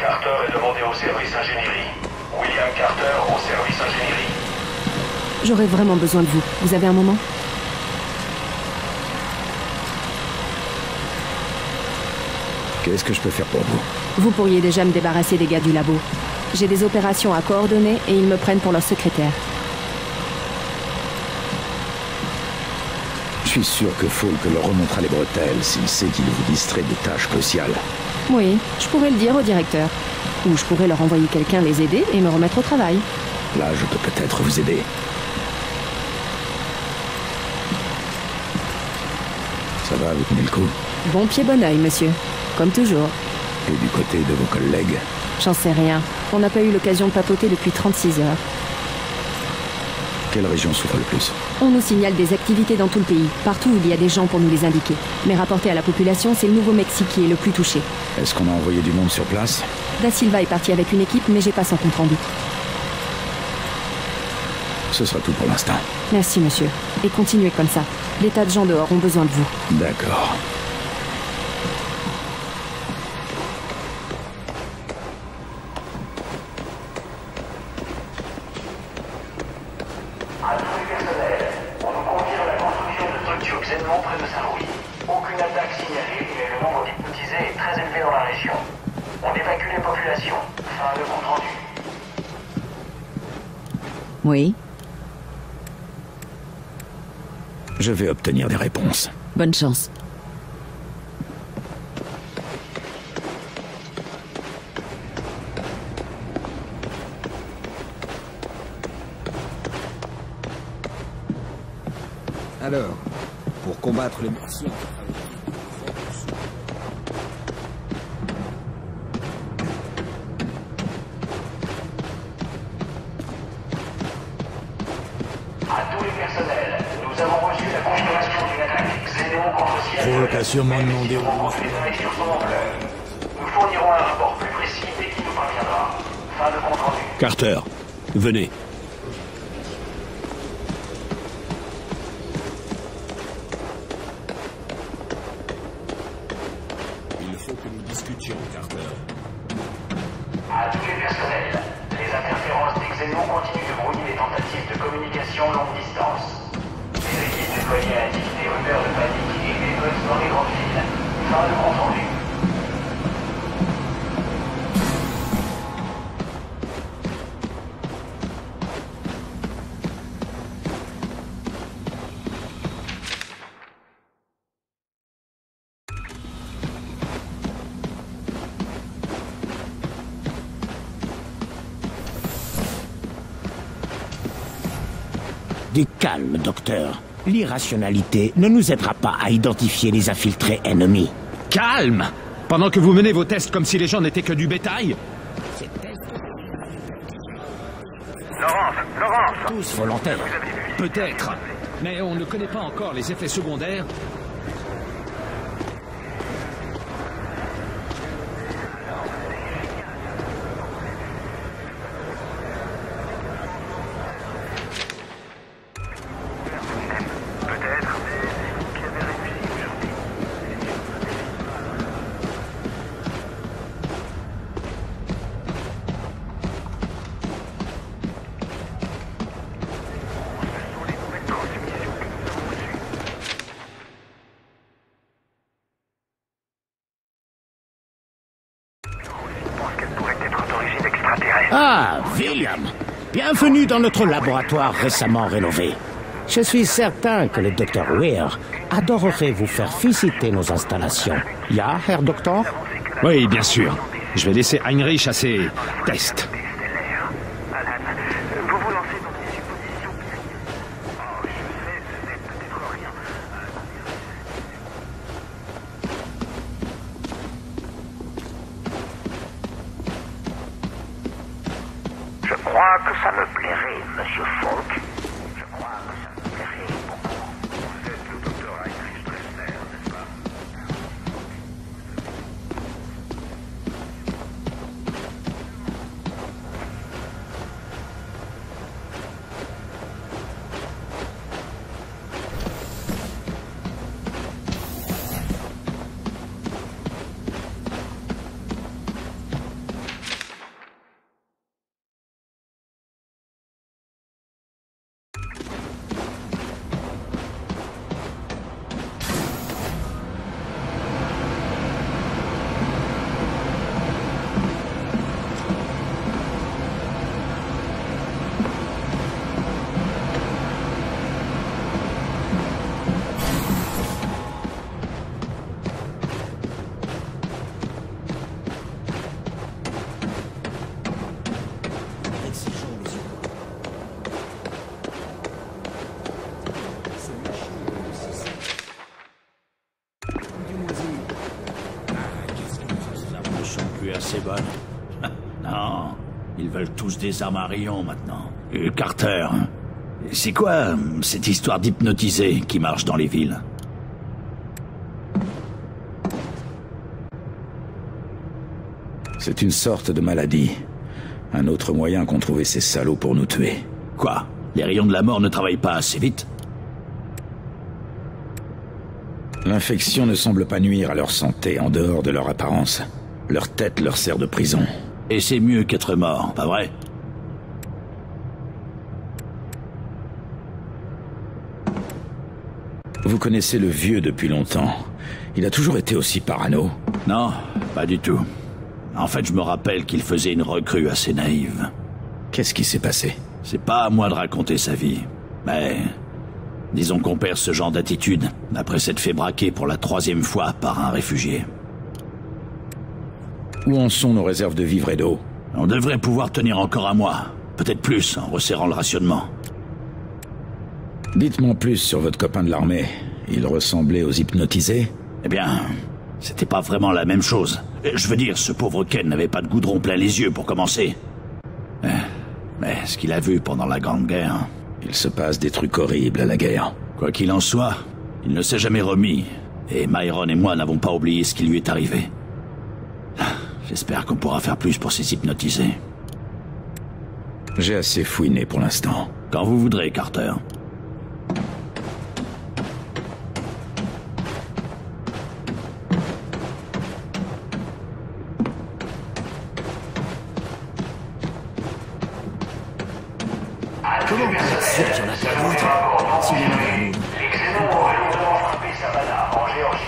Carter est demandé au service ingénierie. William Carter au service ingénierie. J'aurais vraiment besoin de vous. Vous avez un moment ? Qu'est-ce que je peux faire pour vous ? Vous pourriez déjà me débarrasser des gars du labo. J'ai des opérations à coordonner et ils me prennent pour leur secrétaire. Je suis sûr que Falk leur remontera les bretelles s'il sait qu'il vous distrait de tâches cruciales. Oui, je pourrais le dire au directeur. Ou je pourrais leur envoyer quelqu'un les aider et me remettre au travail. Là, je peux peut-être vous aider. Ça va, vous tenez le coup? Bon pied, bon oeil, monsieur. Comme toujours. Et du côté de vos collègues? J'en sais rien. On n'a pas eu l'occasion de papoter depuis 36 heures. Quelle région souffre le plus? On nous signale des activités dans tout le pays, partout où il y a des gens pour nous les indiquer. Mais rapporté à la population, c'est le Nouveau-Mexique qui est le plus touché. Est-ce qu'on a envoyé du monde sur place? Da Silva est parti avec une équipe, mais j'ai pas son compte rendu. Ce sera tout pour l'instant. Merci, monsieur. Et continuez comme ça. Des tas de gens dehors ont besoin de vous. D'accord. Oui. Je vais obtenir des réponses. Bonne chance. Alors, pour combattre les monstres... Sûrement demandé au groupe. Nous fournirons un rapport plus précis dès qu'il nous parviendra. Fin de compte rendu. Carter, venez. Il faut que nous discutions, Carter. À tous les personnels, les interférences des Xénon continuent de brouiller les tentatives de communication longue distance. Les équipes déployées indiquent des rumeurs de panique. Dans les grandes villes, fin de compte rendu. Du calme, docteur. L'irrationalité ne nous aidera pas à identifier les infiltrés ennemis. Calme! Pendant que vous menez vos tests comme si les gens n'étaient que du bétail? Laurence! Tous volontaires. Peut-être. Mais on ne connaît pas encore les effets secondaires. William. Bienvenue dans notre laboratoire récemment rénové. Je suis certain que le docteur Weir adorerait vous faire visiter nos installations. Ja, Herr Doktor? Oui, bien sûr. Je vais laisser Heinrich à ses tests. Non, ils veulent tous des armes à rayons maintenant. Carter, c'est quoi cette histoire d'hypnotisés qui marche dans les villes? C'est une sorte de maladie. Un autre moyen qu'ont trouvé ces salauds pour nous tuer. Quoi? Les rayons de la mort ne travaillent pas assez vite? L'infection ne semble pas nuire à leur santé en dehors de leur apparence. Leur tête leur sert de prison. Et c'est mieux qu'être mort, pas vrai? Vous connaissez le vieux depuis longtemps. Il a toujours été aussi parano? Non, pas du tout. En fait, je me rappelle qu'il faisait une recrue assez naïve. Qu'est-ce qui s'est passé? C'est pas à moi de raconter sa vie. Mais... disons qu'on perd ce genre d'attitude après s'être fait braquer pour la 3e fois par un réfugié. Où en sont nos réserves de vivres et d'eau? On devrait pouvoir tenir encore un mois. Peut-être plus, en resserrant le rationnement. Dites-moi plus sur votre copain de l'armée. Il ressemblait aux hypnotisés? Eh bien, c'était pas vraiment la même chose. Je veux dire, ce pauvre Ken n'avait pas de goudron plein les yeux pour commencer. Mais ce qu'il a vu pendant la Grande Guerre... Il se passe des trucs horribles à la guerre. Quoi qu'il en soit, il ne s'est jamais remis. Et Myron et moi n'avons pas oublié ce qui lui est arrivé. J'espère qu'on pourra faire plus pour ces hypnotisés. J'ai assez fouiné pour l'instant. Quand vous voudrez, Carter. Comment vous êtes sûr qu'il n'y en a pas d'autres? Si les Xénons auraient longtemps occupé Savannah, en Géorgie.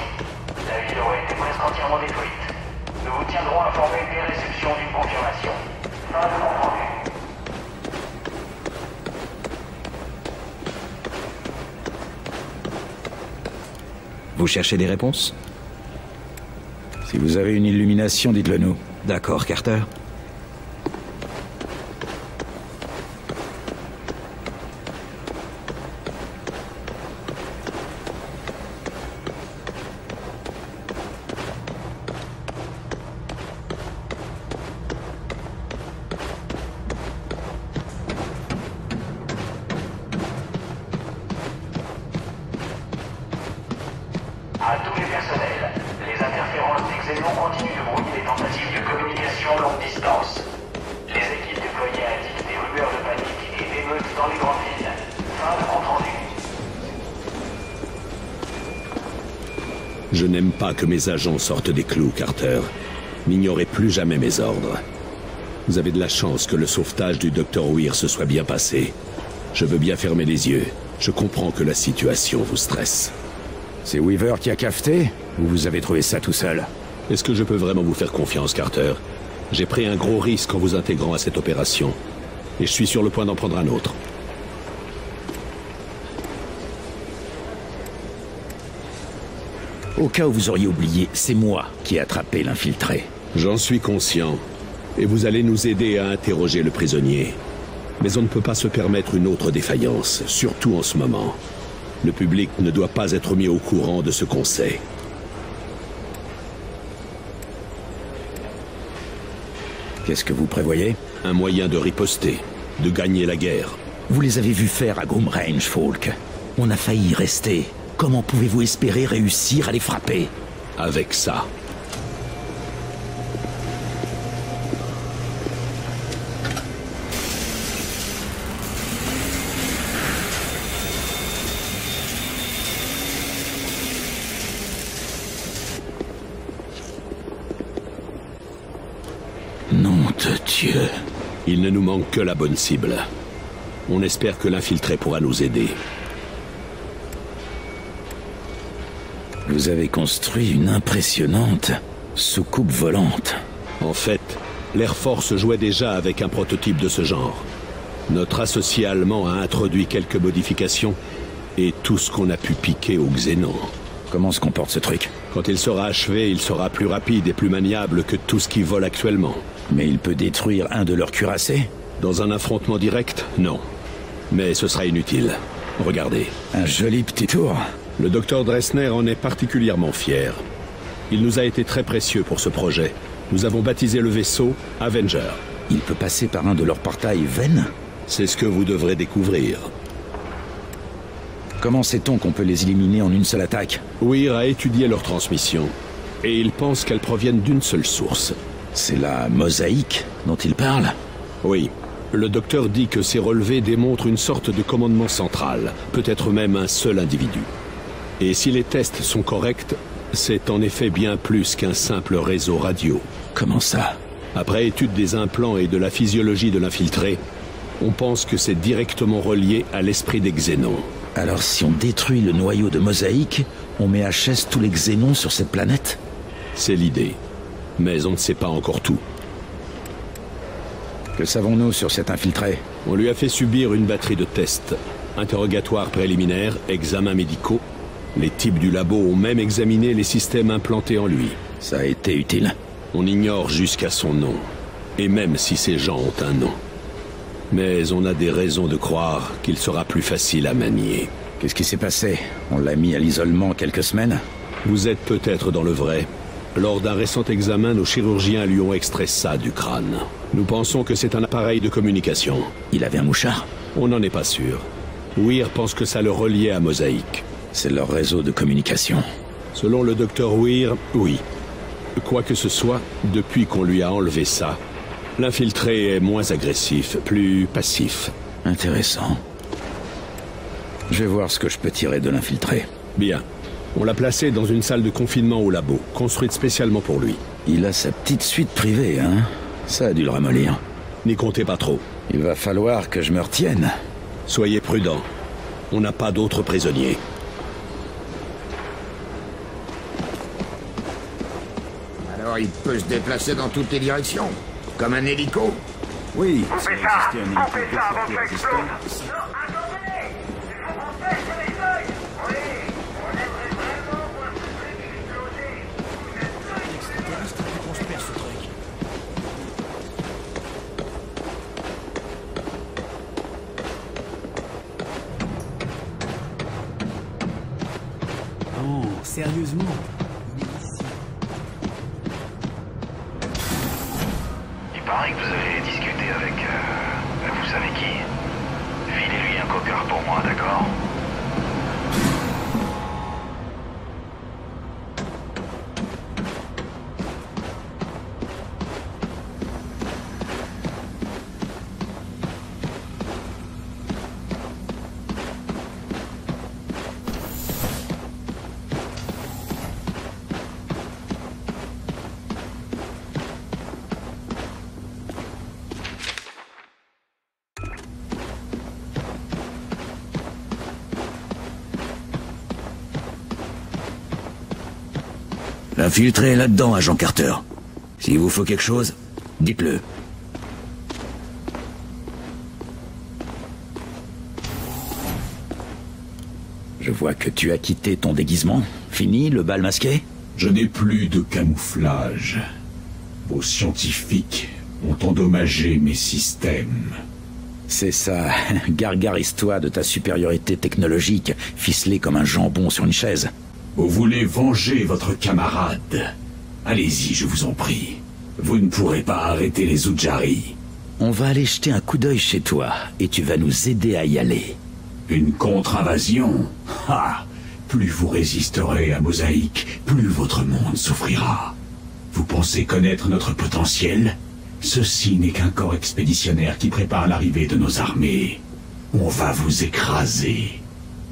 La ville aurait été presque entièrement détruite. Nous vous tiendrons informés dès réception d'une confirmation. Fin de compte rendu. Vous cherchez des réponses? Si vous avez une illumination, dites-le nous. D'accord, Carter. Je n'aime pas que mes agents sortent des clous, Carter. N'ignorez plus jamais mes ordres. Vous avez de la chance que le sauvetage du Dr Weir se soit bien passé. Je veux bien fermer les yeux. Je comprends que la situation vous stresse. C'est Weaver qui a cafeté? Ou vous avez trouvé ça tout seul? Est-ce que je peux vraiment vous faire confiance, Carter? J'ai pris un gros risque en vous intégrant à cette opération. et je suis sur le point d'en prendre un autre. Au cas où vous auriez oublié, c'est moi qui ai attrapé l'infiltré. J'en suis conscient, et vous allez nous aider à interroger le prisonnier. Mais on ne peut pas se permettre une autre défaillance, surtout en ce moment. Le public ne doit pas être mis au courant de ce qu'on sait. Qu'est-ce que vous prévoyez? Un moyen de riposter, de gagner la guerre. Vous les avez vus faire à Groom Range, Falk. On a failli y rester. Comment pouvez-vous espérer réussir à les frapper? Avec ça. Dieu. Il ne nous manque que la bonne cible. On espère que l'infiltré pourra nous aider. Vous avez construit une impressionnante soucoupe volante. En fait, l'Air Force jouait déjà avec un prototype de ce genre. Notre associé allemand a introduit quelques modifications et tout ce qu'on a pu piquer au Xénon. Comment se comporte ce truc? Quand il sera achevé, il sera plus rapide et plus maniable que tout ce qui vole actuellement. Mais il peut détruire un de leurs cuirassés? Dans un affrontement direct, non. Mais ce sera inutile. Regardez. Un joli petit tour. Le docteur Dressner en est particulièrement fier. Il nous a été très précieux pour ce projet. Nous avons baptisé le vaisseau Avenger. Il peut passer par un de leurs portails veines? C'est ce que vous devrez découvrir. Comment sait-on qu'on peut les éliminer en une seule attaque? Weir a étudié leurs transmissions. Et il pense qu'elles proviennent d'une seule source. C'est la mosaïque dont il parle? Oui. Le docteur dit que ces relevés démontrent une sorte de commandement central, peut-être même un seul individu. Et si les tests sont corrects, c'est en effet bien plus qu'un simple réseau radio. Comment ça? Après étude des implants et de la physiologie de l'infiltré, on pense que c'est directement relié à l'esprit des Xénons. Alors si on détruit le noyau de mosaïque, on met à chasse tous les Xénons sur cette planète? C'est l'idée. Mais on ne sait pas encore tout. Que savons-nous sur cet infiltré? On lui a fait subir une batterie de tests. Interrogatoires préliminaires, examens médicaux. Les types du labo ont même examiné les systèmes implantés en lui. Ça a été utile? On ignore jusqu'à son nom. Et même si ces gens ont un nom. Mais on a des raisons de croire qu'il sera plus facile à manier. Qu'est-ce qui s'est passé? On l'a mis à l'isolement quelques semaines? Vous êtes peut-être dans le vrai. Lors d'un récent examen, nos chirurgiens lui ont extrait ça du crâne. Nous pensons que c'est un appareil de communication. Il avait un mouchard? On n'en est pas sûr. Weir pense que ça le reliait à Mosaïque. C'est leur réseau de communication. Selon le docteur Weir, oui. Quoi que ce soit, depuis qu'on lui a enlevé ça, l'infiltré est moins agressif, plus passif. Intéressant. Je vais voir ce que je peux tirer de l'infiltré. Bien. On l'a placé dans une salle de confinement au labo, construite spécialement pour lui. Il a sa petite suite privée, hein? Ça a dû le ramollir. N'y comptez pas trop. Il va falloir que je me retienne. Soyez prudent. On n'a pas d'autres prisonniers. Alors il peut se déplacer dans toutes les directions? Comme un hélico? Oui. On fait ça! On fait ça avant que ça explose! Sérieusement? Il paraît que vous avez discuté avec... vous savez qui? Filez-lui un coqueur pour moi, d'accord? L'infiltré est là-dedans, agent Carter. S'il vous faut quelque chose, dites-le. vois que tu as quitté ton déguisement. Fini le bal masqué? Je n'ai plus de camouflage. Vos scientifiques ont endommagé mes systèmes. C'est ça. Gargarise-toi de ta supériorité technologique, ficelée comme un jambon sur une chaise. Vous voulez venger votre camarade? Allez-y, je vous en prie. Vous ne pourrez pas arrêter les Oudjari. On va aller jeter un coup d'œil chez toi, et tu vas nous aider à y aller. Une contre-invasion? Ha! Plus vous résisterez à Mosaïque, plus votre monde souffrira. Vous pensez connaître notre potentiel? Ceci n'est qu'un corps expéditionnaire qui prépare l'arrivée de nos armées. On va vous écraser.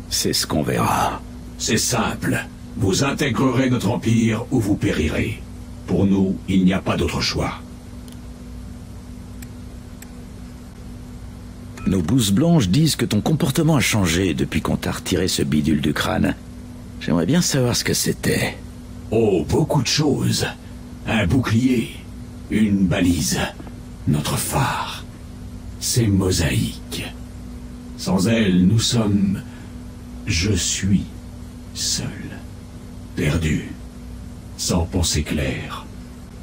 C'est ce qu'on verra. C'est simple. Vous intégrerez notre empire ou vous périrez. Pour nous, il n'y a pas d'autre choix. Nos blouses blanches disent que ton comportement a changé depuis qu'on t'a retiré ce bidule du crâne. J'aimerais bien savoir ce que c'était. Oh, beaucoup de choses. Un bouclier, une balise, notre phare. C'est Mosaïque. Sans elle, nous sommes... Je suis seul. Perdu. Sans pensée claire.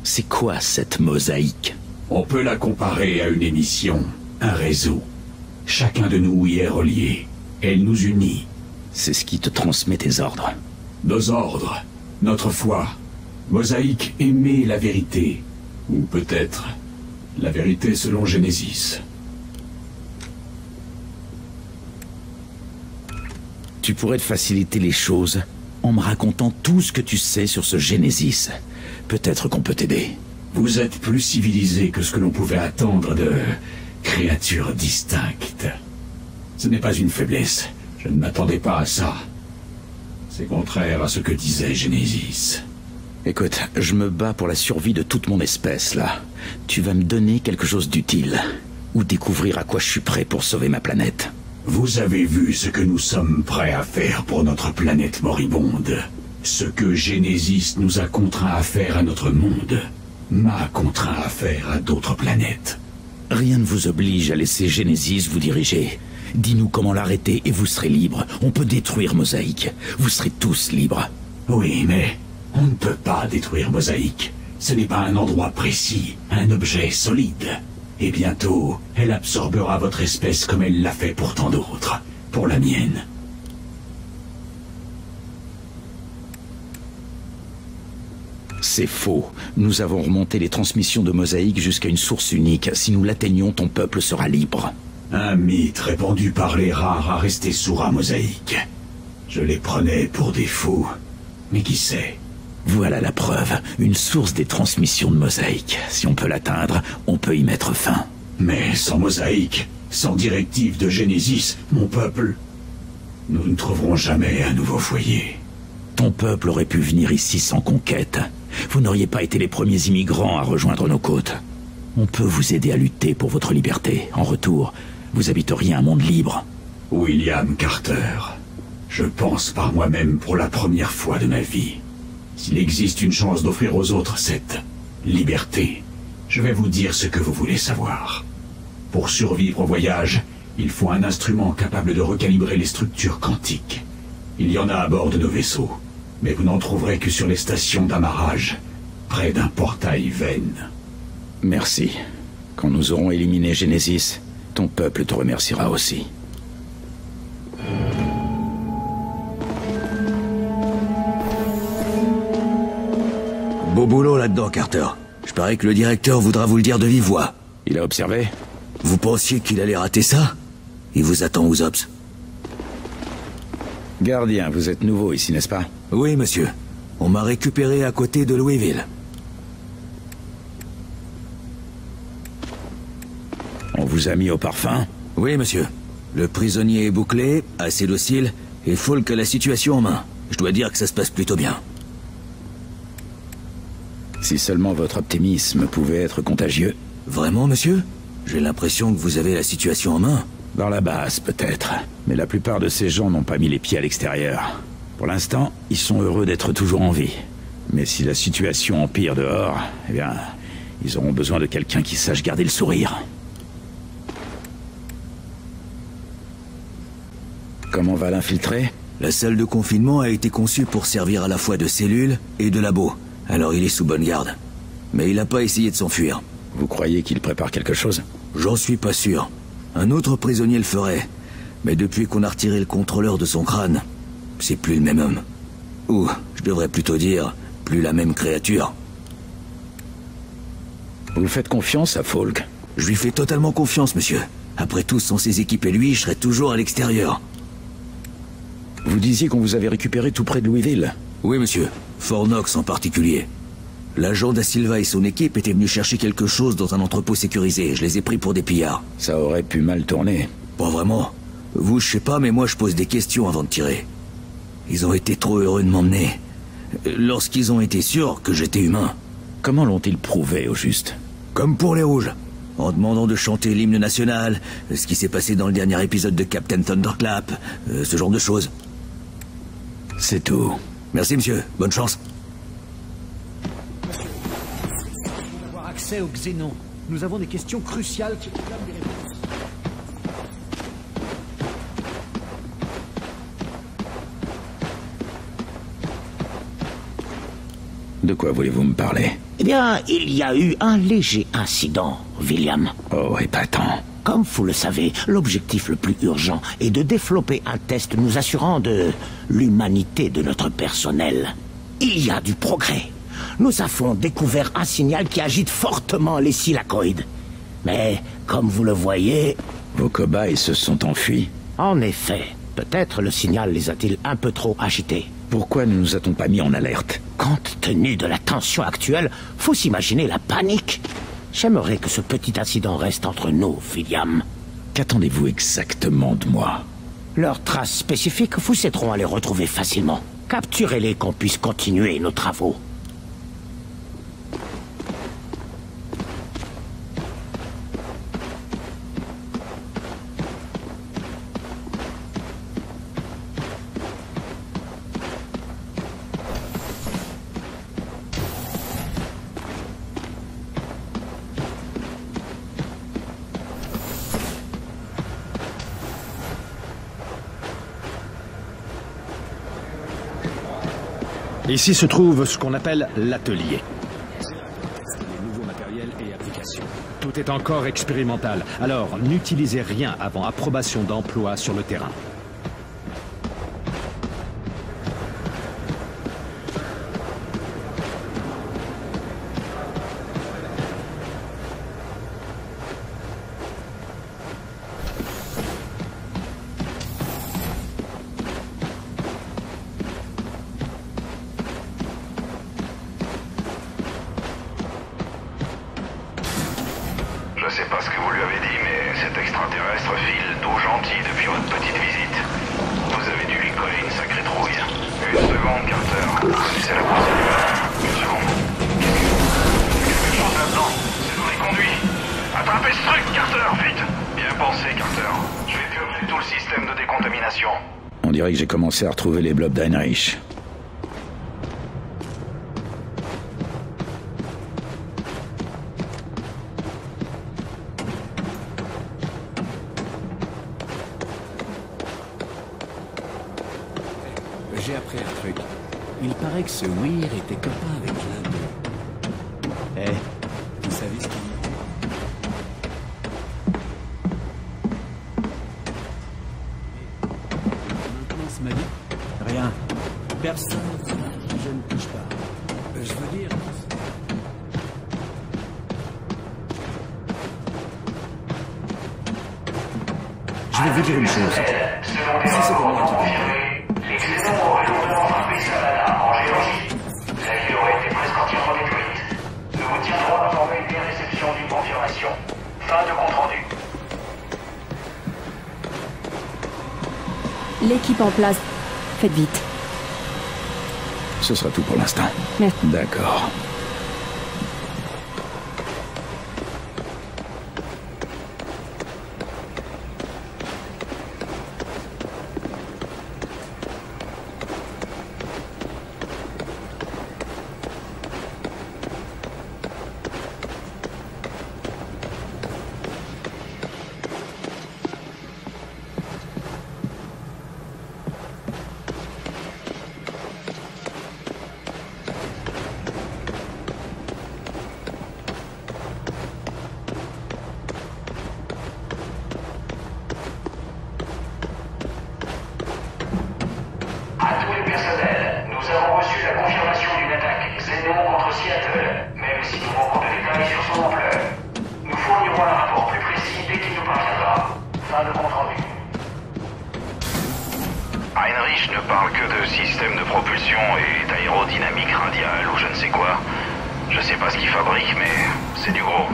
C'est quoi cette Mosaïque? On peut la comparer à une émission, un réseau. Chacun de nous y est relié. Elle nous unit. C'est ce qui te transmet tes ordres. Nos ordres, notre foi. Mosaïque aimait la vérité. Ou peut-être, la vérité selon Genesis. Tu pourrais te faciliter les choses en me racontant tout ce que tu sais sur ce Genesis. Peut-être qu'on peut t'aider. Vous êtes plus civilisé que ce que l'on pouvait attendre de... créatures distinctes. Ce n'est pas une faiblesse. Je ne m'attendais pas à ça. C'est contraire à ce que disait Genesis. Écoute, je me bats pour la survie de toute mon espèce, là. Tu vas me donner quelque chose d'utile. Ou découvrir à quoi je suis prêt pour sauver ma planète. Vous avez vu ce que nous sommes prêts à faire pour notre planète moribonde. Ce que Genesis nous a contraints à faire à notre monde, m'a contraint à faire à d'autres planètes. Rien ne vous oblige à laisser Genesis vous diriger. Dis-nous comment l'arrêter et vous serez libre. On peut détruire Mosaïque. Vous serez tous libres. Oui, mais... on ne peut pas détruire Mosaïque. Ce n'est pas un endroit précis, un objet solide. Et bientôt, elle absorbera votre espèce comme elle l'a fait pour tant d'autres. Pour la mienne. C'est faux. Nous avons remonté les transmissions de Mosaïque jusqu'à une source unique. Si nous l'atteignons, ton peuple sera libre. Un mythe répandu par les rares à rester sourds à Mosaïque. Je les prenais pour des fous. Mais qui sait ? Voilà la preuve, une source des transmissions de Mosaïque. Si on peut l'atteindre, on peut y mettre fin. Mais sans Mosaïque, sans directive de Genesis, mon peuple, nous ne trouverons jamais un nouveau foyer. Ton peuple aurait pu venir ici sans conquête. Vous n'auriez pas été les premiers immigrants à rejoindre nos côtes. On peut vous aider à lutter pour votre liberté. En retour, vous habiteriez un monde libre. William Carter, je pense par moi-même pour la première fois de ma vie. S'il existe une chance d'offrir aux autres cette liberté, je vais vous dire ce que vous voulez savoir. Pour survivre au voyage, il faut un instrument capable de recalibrer les structures quantiques. Il y en a à bord de nos vaisseaux, mais vous n'en trouverez que sur les stations d'amarrage, près d'un portail veine. Merci. Quand nous aurons éliminé Genesis, ton peuple te remerciera aussi. Beau boulot là-dedans, Carter. Je parie que le directeur voudra vous le dire de vive voix. Il a observé? Vous pensiez qu'il allait rater ça? Il vous attend aux Ops. Gardien, vous êtes nouveau ici, n'est-ce pas? Oui, monsieur. On m'a récupéré à côté de Louisville. On vous a mis au parfum? Oui, monsieur. Le prisonnier est bouclé, assez docile, et Falk a la situation en main. Je dois dire que ça se passe plutôt bien. Si seulement votre optimisme pouvait être contagieux. Vraiment, monsieur? J'ai l'impression que vous avez la situation en main. Dans la base, peut-être. Mais la plupart de ces gens n'ont pas mis les pieds à l'extérieur. Pour l'instant, ils sont heureux d'être toujours en vie. Mais si la situation empire dehors, eh bien, ils auront besoin de quelqu'un qui sache garder le sourire. Comment va l'infiltré? La salle de confinement a été conçue pour servir à la fois de cellule et de labo, alors il est sous bonne garde. Mais il n'a pas essayé de s'enfuir. Vous croyez qu'il prépare quelque chose? J'en suis pas sûr. Un autre prisonnier le ferait. Mais depuis qu'on a retiré le contrôleur de son crâne, c'est plus le même homme. Ou, je devrais plutôt dire, plus la même créature. Vous faites confiance à Falk? Je lui fais totalement confiance, monsieur. Après tout, sans ses équipes et lui, je serais toujours à l'extérieur. Vous disiez qu'on vous avait récupéré tout près de Louisville? Oui, monsieur. Fornox en particulier. L'agent Da Silva et son équipe étaient venus chercher quelque chose dans un entrepôt sécurisé. Je les ai pris pour des pillards. Ça aurait pu mal tourner. Pas vraiment. Vous, je sais pas, mais moi, je pose des questions avant de tirer. Ils ont été trop heureux de m'emmener. Lorsqu'ils ont été sûrs que j'étais humain. Comment l'ont-ils prouvé, au juste? Comme pour les rouges. En demandant de chanter l'hymne national, ce qui s'est passé dans le dernier épisode de Captain Thunderclap, ce genre de choses. C'est tout. Merci, monsieur. Bonne chance. Au Xénon. Nous avons des questions cruciales qui réclament des réponses. De quoi voulez-vous me parler? Eh bien, il y a eu un léger incident, William. Oh, épatant. Comme vous le savez, l'objectif le plus urgent est de développer un test nous assurant de l'humanité de notre personnel. Il y a du progrès. Nous avons découvert un signal qui agite fortement les silacoïdes. Mais, comme vous le voyez... Vos cobayes se sont enfuis. En effet. Peut-être le signal les a-t-il un peu trop agités. Pourquoi ne nous a-t-on pas mis en alerte? Compte tenu de la tension actuelle, faut s'imaginer la panique. J'aimerais que ce petit incident reste entre nous, William. Qu'attendez-vous exactement de moi? Leurs traces spécifiques vous aideront à les retrouver facilement. Capturez-les qu'on puisse continuer nos travaux. Ici se trouve ce qu'on appelle l'atelier. Les nouveaux matériels et applications. Tout est encore expérimental, alors n'utilisez rien avant approbation d'emploi sur le terrain. J'ai commencé à retrouver les blobs d'Heinrich. J'ai appris un truc. Il paraît que ce Weir était copain avec l'un d'eux. Eh, vous savez ce qu'il dit? Rien. Personne. Je ne touche pas. Je veux dire... Je vais vous dire une chose. Si c'est pour moi qui dit... Les Xénons auraient longtemps frappé Savannah en Géorgie. La ville aurait été presque entièrement détruite. Nous vous tiendrons informés dès la réception d'une confirmation. Fin de compte rendu. L'équipe en place... Faites vite. Ce sera tout pour l'instant. Merci. D'accord. avion est aérodynamique radiale ou je ne sais quoi. Je sais pas ce qu'ils fabriquent, mais c'est du gros.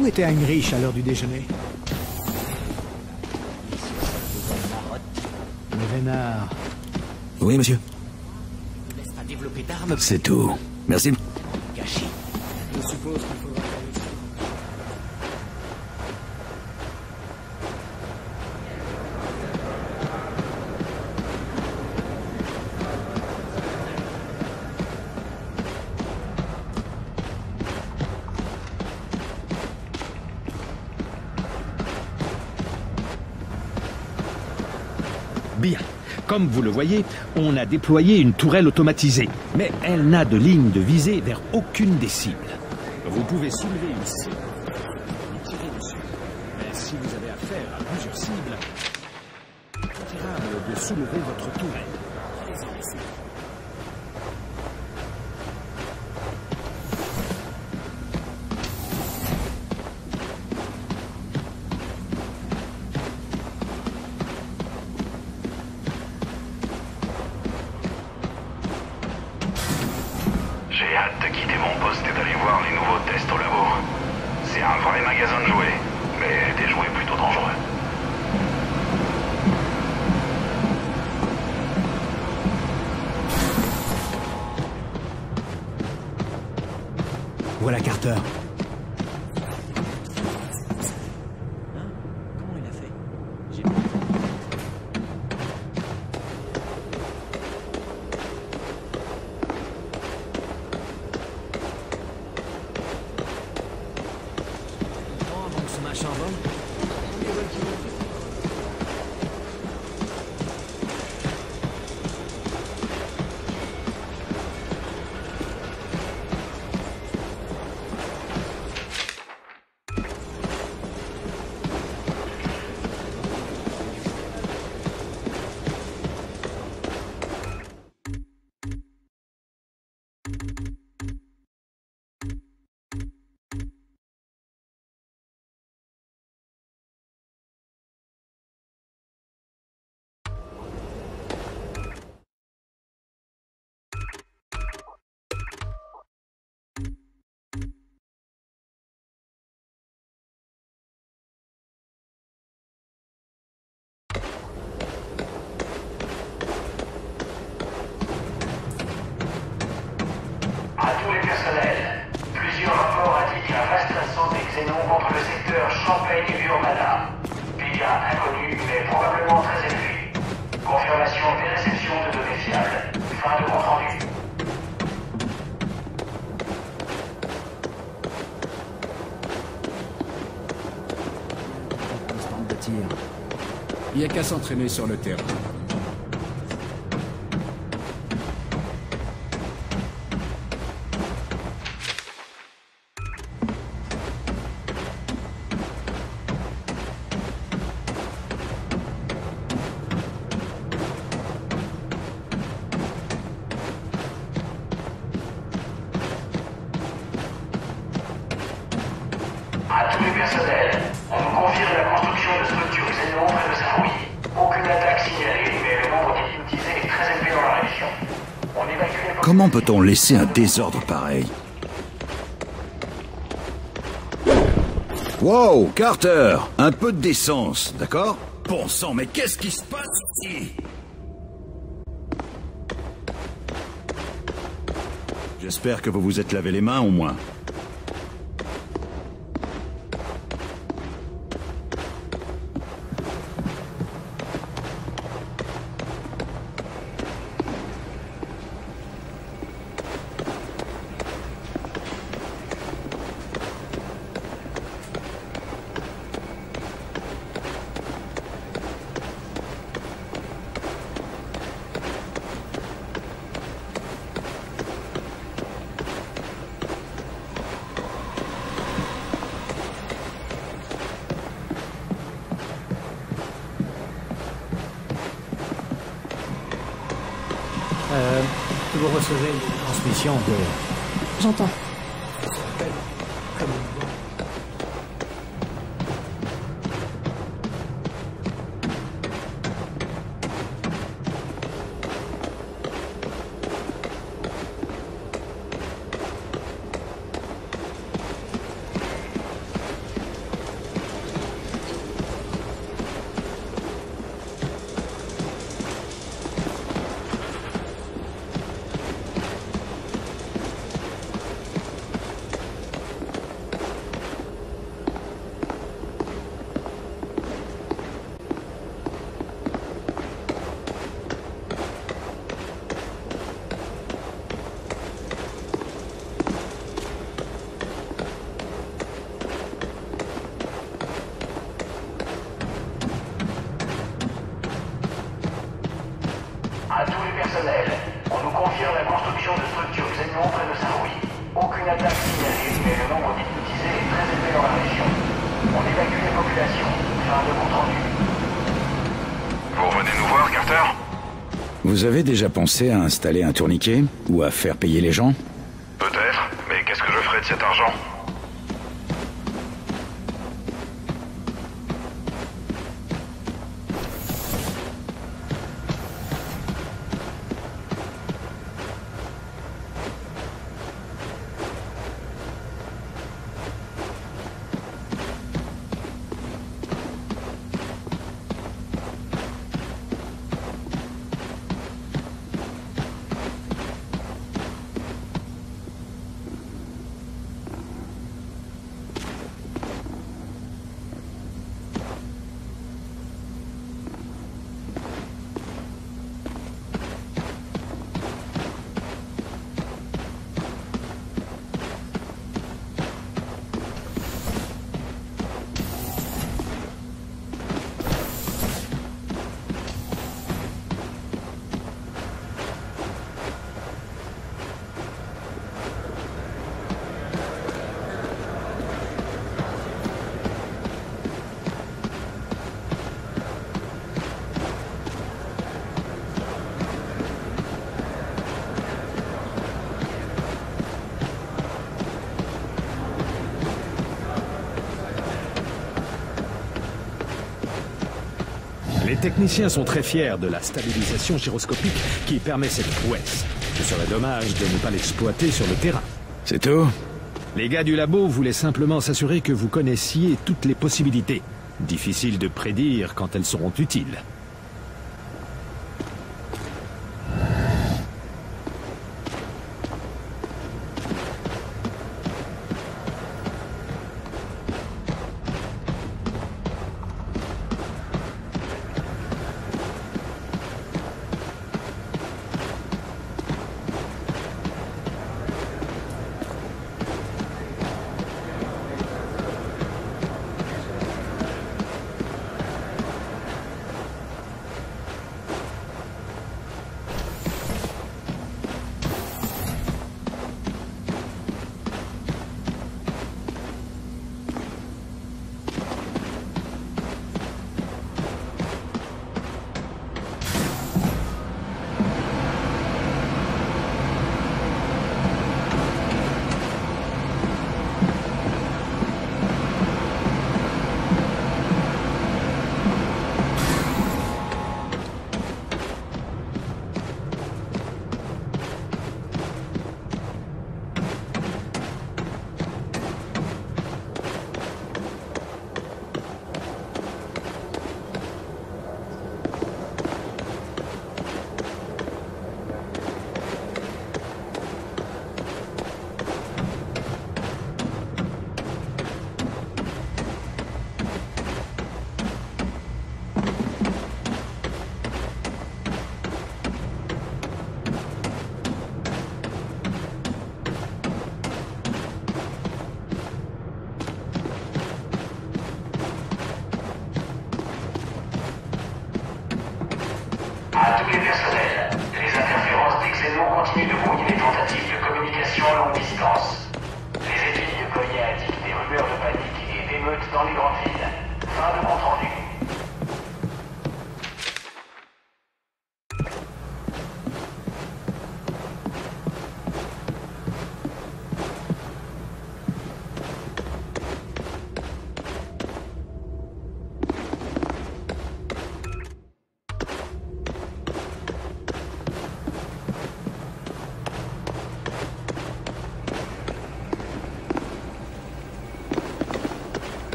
Où était Heinrich à l'heure du déjeuner? Le Vénard. Oui, monsieur. C'est tout. Merci. Je suppose qu'il faudra... Comme vous le voyez, on a déployé une tourelle automatisée, mais elle n'a de ligne de visée vers aucune des cibles. Vous pouvez soulever une cible et tirer dessus. Mais si vous avez affaire à plusieurs cibles, il est préférable de soulever votre tourelle. Voilà Carter. Hein? Comment il a fait? J'ai pas... Oh, donc ce machin vole. Il n'y a qu'à s'entraîner sur le terrain. Comment peut-on laisser un désordre pareil? Wow, Carter! Un peu de décence, d'accord? Bon sang, mais qu'est-ce qui se passe ici? J'espère que vous vous êtes lavé les mains au moins. Vous recevez une transmission de... J'entends. Vous avez déjà pensé à installer un tourniquet ou à faire payer les gens? Peut-être, mais qu'est-ce que je ferais de cet argent? Les techniciens sont très fiers de la stabilisation gyroscopique qui permet cette prouesse. Ce serait dommage de ne pas l'exploiter sur le terrain. C'est tout? Les gars du labo voulaient simplement s'assurer que vous connaissiez toutes les possibilités. Difficile de prédire quand elles seront utiles.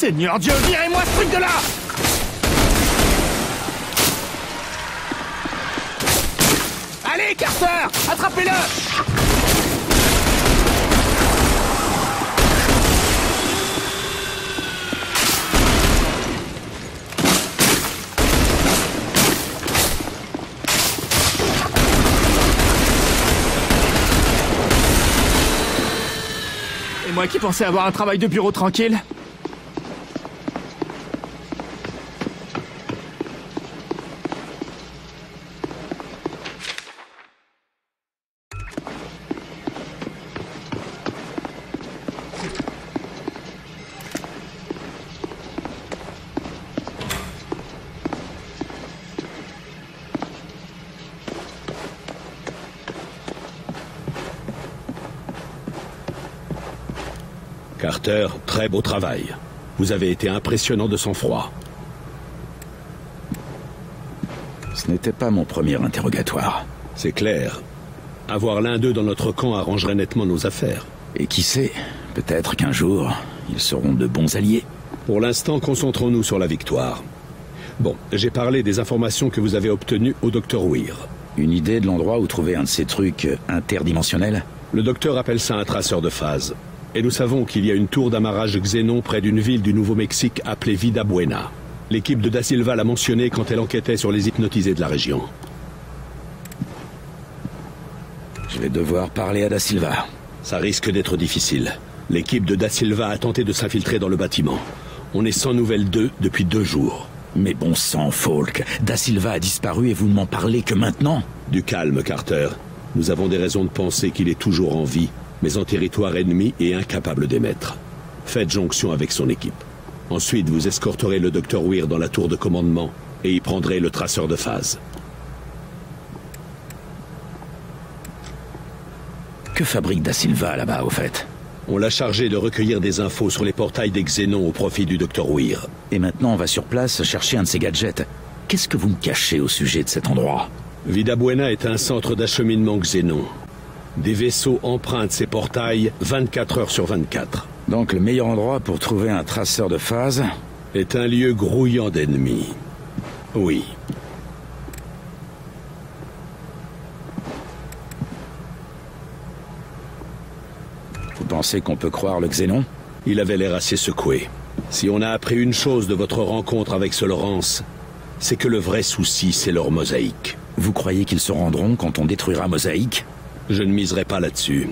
Seigneur Dieu, virez-moi ce truc de là! Allez, Carter! Attrapez-le! Moi qui pensais avoir un travail de bureau tranquille. Carter, très beau travail. Vous avez été impressionnant de sang-froid. Ce n'était pas mon premier interrogatoire. C'est clair. Avoir l'un d'eux dans notre camp arrangerait nettement nos affaires. Et qui sait, peut-être qu'un jour, ils seront de bons alliés. Pour l'instant, concentrons-nous sur la victoire. Bon, j'ai parlé des informations que vous avez obtenues au Dr Weir. Une idée de l'endroit où trouver un de ces trucs interdimensionnels? Le docteur appelle ça un traceur de phase. Et nous savons qu'il y a une tour d'amarrage Xénon près d'une ville du Nouveau-Mexique appelée Vida Buena. L'équipe de Da Silva l'a mentionné quand elle enquêtait sur les hypnotisés de la région. Je vais devoir parler à Da Silva. Ça risque d'être difficile. L'équipe de Da Silva a tenté de s'infiltrer dans le bâtiment. On est sans nouvelles d'eux depuis 2 jours. Mais bon sang, Falk, Da Silva a disparu et vous ne m'en parlez que maintenant? Du calme, Carter. Nous avons des raisons de penser qu'il est toujours en vie, mais en territoire ennemi et incapable d'émettre. Faites jonction avec son équipe. Ensuite, vous escorterez le Dr Weir dans la tour de commandement et y prendrez le traceur de phase. Que fabrique Da Silva là-bas, au fait? On l'a chargé de recueillir des infos sur les portails des Xénons au profit du Dr Weir. Et maintenant, on va sur place chercher un de ces gadgets. Qu'est-ce que vous me cachez au sujet de cet endroit? Vida Buena est un centre d'acheminement Xénon. Des vaisseaux empruntent ces portails 24 heures sur 24. Donc le meilleur endroit pour trouver un traceur de phase est un lieu grouillant d'ennemis. Oui. Vous pensez qu'on peut croire le Xénon? Il avait l'air assez secoué. Si on a appris une chose de votre rencontre avec ce Lawrence, c'est que le vrai souci, c'est leur mosaïque. Vous croyez qu'ils se rendront quand on détruira Mosaïque? Je ne miserai pas là-dessus.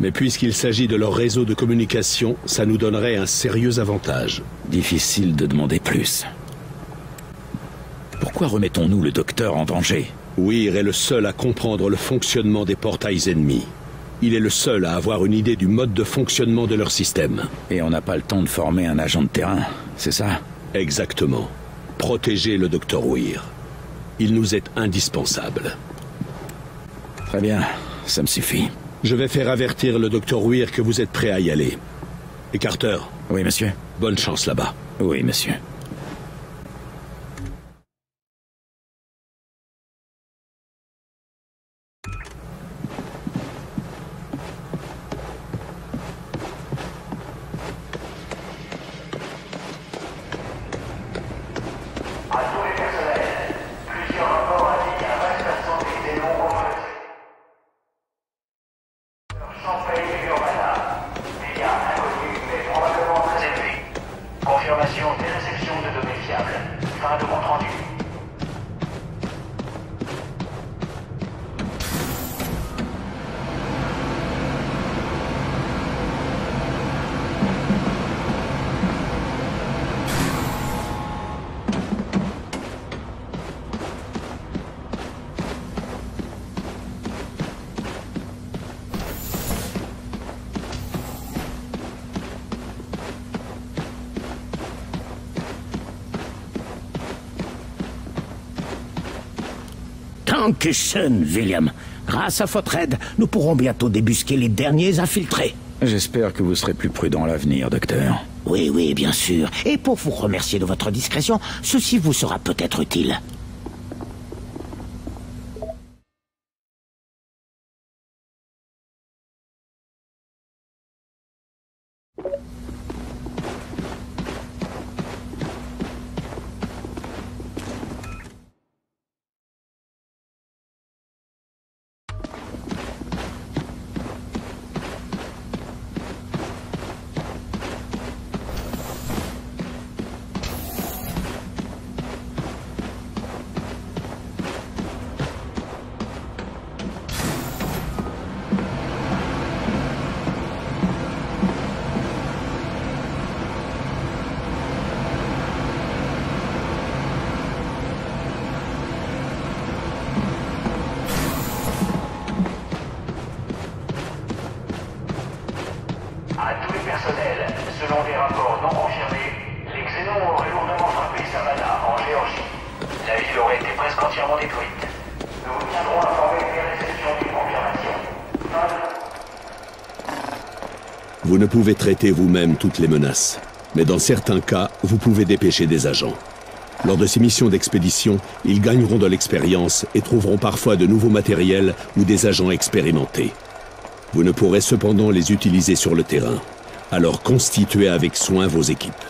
Mais puisqu'il s'agit de leur réseau de communication, ça nous donnerait un sérieux avantage. Difficile de demander plus. Pourquoi remettons-nous le docteur en danger? Weir est le seul à comprendre le fonctionnement des portails ennemis. Il est le seul à avoir une idée du mode de fonctionnement de leur système. Et on n'a pas le temps de former un agent de terrain, c'est ça? Exactement. Protégez le docteur Weir. Il nous est indispensable. Très bien. Ça me suffit. Je vais faire avertir le Dr Weir que vous êtes prêt à y aller. Et Carter? Oui, monsieur. Bonne chance là-bas. Oui, monsieur. Dankeschön, William. Grâce à votre aide, nous pourrons bientôt débusquer les derniers infiltrés. J'espère que vous serez plus prudent à l'avenir, docteur. Oui, oui, bien sûr. Et pour vous remercier de votre discrétion, ceci vous sera peut-être utile. À tous les personnels, selon des rapports non confirmés, les Xénons auraient lourdement frappé Savannah en Géorgie. La ville aurait été presque entièrement détruite. Nous vous tiendrons informés des réceptions d'une confirmation. Vous ne pouvez traiter vous-même toutes les menaces, mais dans certains cas, vous pouvez dépêcher des agents. Lors de ces missions d'expédition, ils gagneront de l'expérience et trouveront parfois de nouveaux matériels ou des agents expérimentés. Vous ne pourrez cependant les utiliser sur le terrain, alors constituez avec soin vos équipes.